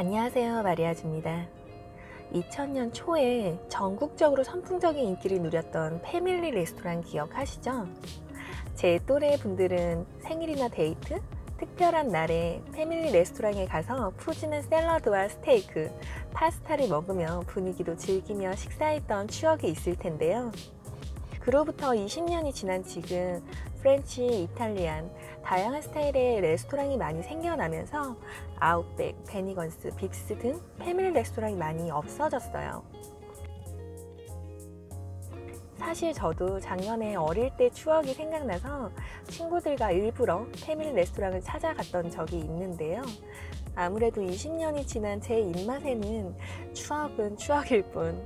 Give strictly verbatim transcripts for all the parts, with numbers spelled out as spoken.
안녕하세요, 마리아주입니다. 이천 년 초에 전국적으로 선풍적인 인기를 누렸던 패밀리 레스토랑 기억하시죠? 제 또래 분들은 생일이나 데이트, 특별한 날에 패밀리 레스토랑에 가서 푸짐한 샐러드와 스테이크, 파스타를 먹으며 분위기도 즐기며 식사했던 추억이 있을 텐데요. 그로부터 이십 년이 지난 지금 프렌치, 이탈리안, 다양한 스타일의 레스토랑이 많이 생겨나면서 아웃백, 베니건스, 빕스 등 패밀리 레스토랑이 많이 없어졌어요. 사실 저도 작년에 어릴 때 추억이 생각나서 친구들과 일부러 패밀리 레스토랑을 찾아갔던 적이 있는데요. 아무래도 이십 년이 지난 제 입맛에는 추억은 추억일 뿐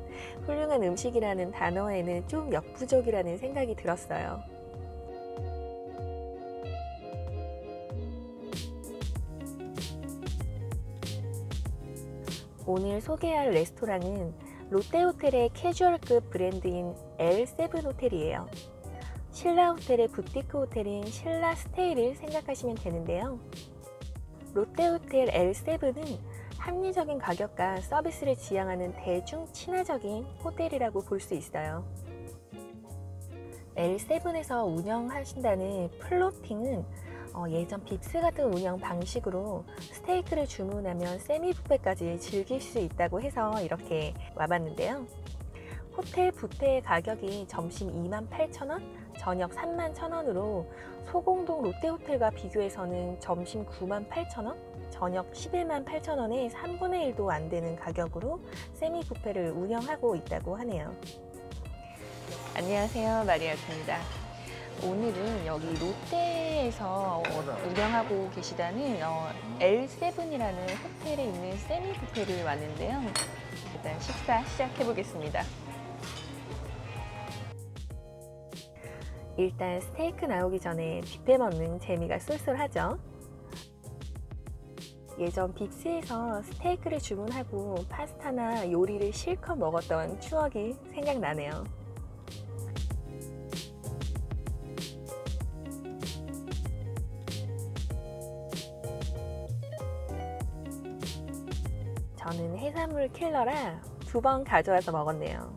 훌륭한 음식이라는 단어에는 좀 역부족이라는 생각이 들었어요. 오늘 소개할 레스토랑은 롯데호텔의 캐주얼급 브랜드인 엘 세븐 호텔이에요. 신라호텔의 부티크 호텔인 신라스테이를 생각하시면 되는데요. 롯데호텔 엘 세븐은 합리적인 가격과 서비스를 지향하는 대중 친화적인 호텔이라고 볼 수 있어요. 엘 세븐에서 운영하신다는 플로팅은 어, 예전 빕스 같은 운영 방식으로 스테이크를 주문하면 세미뷔페까지 즐길 수 있다고 해서 이렇게 와봤는데요. 호텔 뷔페의 가격이 점심 이만 팔천 원, 저녁 삼만 천 원으로 소공동 롯데호텔과 비교해서는 점심 구만 팔천 원, 저녁 십일만 팔천 원에 삼분의 일도 안 되는 가격으로 세미뷔페를 운영하고 있다고 하네요. 안녕하세요, 마리아주입니다. 오늘은 여기 롯데에서 운영하고 계시다는 엘 세븐이라는 호텔에 있는 세미 뷔페를 왔는데요. 일단 식사 시작해 보겠습니다. 일단 스테이크 나오기 전에 뷔페 먹는 재미가 쏠쏠하죠. 예전 빕스에서 스테이크를 주문하고 파스타나 요리를 실컷 먹었던 추억이 생각나네요. 저는 해산물 킬러라 두 번 가져와서 먹었네요.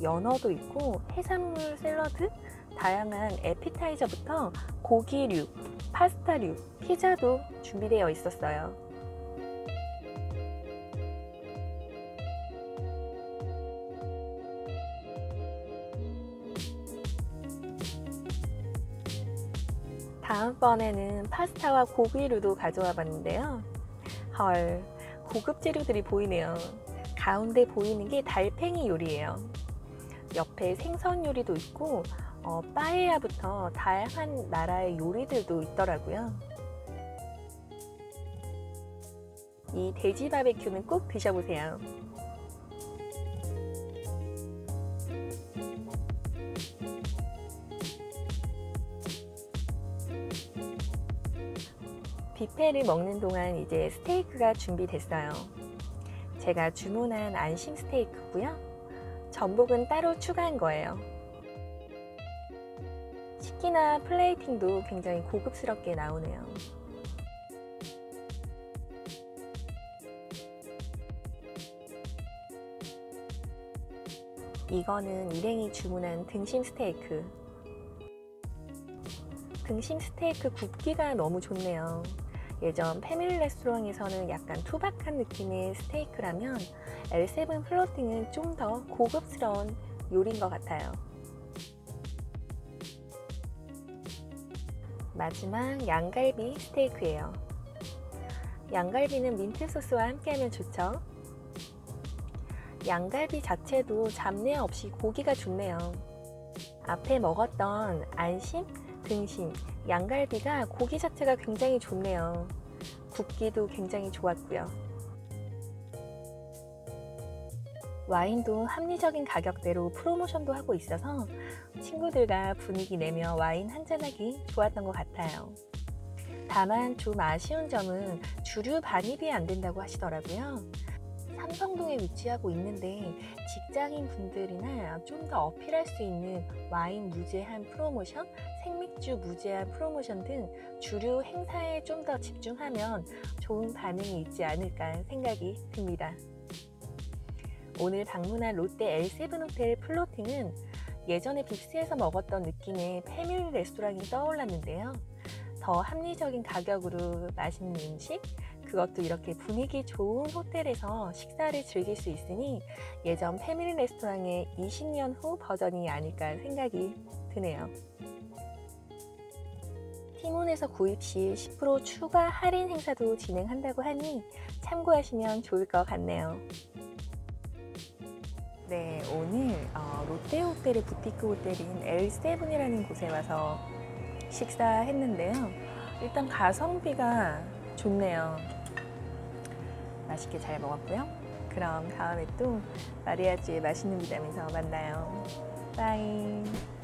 연어도 있고 해산물 샐러드, 다양한 에피타이저부터 고기류, 파스타류, 피자도 준비되어 있었어요. 다음번에는 파스타와 고기류도 가져와 봤는데요. 헐, 고급 재료들이 보이네요. 가운데 보이는 게 달팽이 요리예요. 옆에 생선 요리도 있고 어, 빠에야부터 다양한 나라의 요리들도 있더라고요. 이 돼지 바베큐는 꼭 드셔보세요. 뷔페를 먹는 동안 이제 스테이크가 준비됐어요. 제가 주문한 안심 스테이크고요. 전복은 따로 추가한 거예요. 식기나 플레이팅도 굉장히 고급스럽게 나오네요. 이거는 일행이 주문한 등심 스테이크. 등심 스테이크 굽기가 너무 좋네요. 예전 패밀리 레스토랑에서는 약간 투박한 느낌의 스테이크라면 엘 세븐 플로팅은 좀 더 고급스러운 요리인 것 같아요. 마지막 양갈비 스테이크예요. 양갈비는 민트 소스와 함께하면 좋죠. 양갈비 자체도 잡내 없이 고기가 좋네요. 앞에 먹었던 안심, 등심, 양갈비가 고기 자체가 굉장히 좋네요. 굽기도 굉장히 좋았고요. 와인도 합리적인 가격대로 프로모션도 하고 있어서 친구들과 분위기 내며 와인 한잔하기 좋았던 것 같아요. 다만 좀 아쉬운 점은 주류 반입이 안 된다고 하시더라고요. 삼성동에 위치하고 있는데 직장인 분들이나 좀 더 어필할 수 있는 와인 무제한 프로모션, 생맥주 무제한 프로모션 등 주류 행사에 좀 더 집중하면 좋은 반응이 있지 않을까 생각이 듭니다. 오늘 방문한 롯데 엘 세븐 호텔 플로팅은 예전에 빕스에서 먹었던 느낌의 패밀리 레스토랑이 떠올랐는데요. 더 합리적인 가격으로 맛있는 음식, 그것도 이렇게 분위기 좋은 호텔에서 식사를 즐길 수 있으니 예전 패밀리 레스토랑의 이십 년 후 버전이 아닐까 생각이 드네요. 티몬에서 구입 시 십 퍼센트 추가 할인 행사도 진행한다고 하니 참고하시면 좋을 것 같네요. 네, 오늘 어, 롯데 호텔의 부티크 호텔인 엘 세븐이라는 곳에 와서 식사했는데요. 일단 가성비가 좋네요. 맛있게 잘 먹었고요. 그럼 다음에 또 마리아주의 맛있는 미담에서 만나요. 빠이.